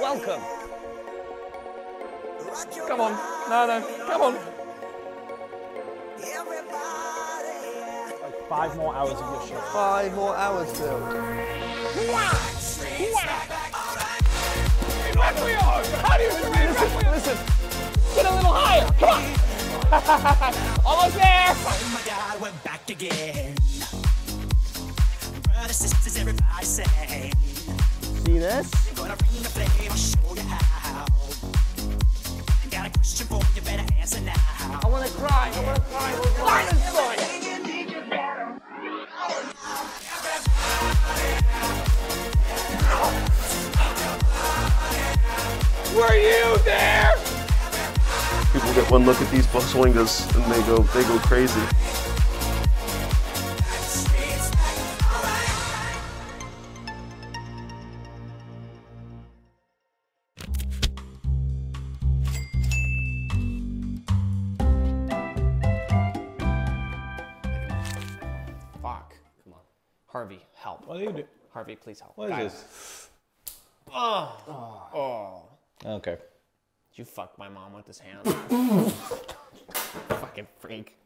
Welcome. Come on. No. Come on. Like 5 more hours of your shift. 5 more hours, Phil. How do you do this? Listen. Get a little higher. Come on. Almost there. Oh my God, we're back again. Brothers, sisters, everybody say. See this? Gonna bring the flame, I'll show you how. Got a question for you, better answer now. I wanna cry, I wanna cry, I wanna cry. Were you there? People get one look at these swingers and they go crazy. Harvey, help. What are you doing? Harvey, please help. What is this? Oh. Okay. You fucked my mom with this hand. Fucking freak.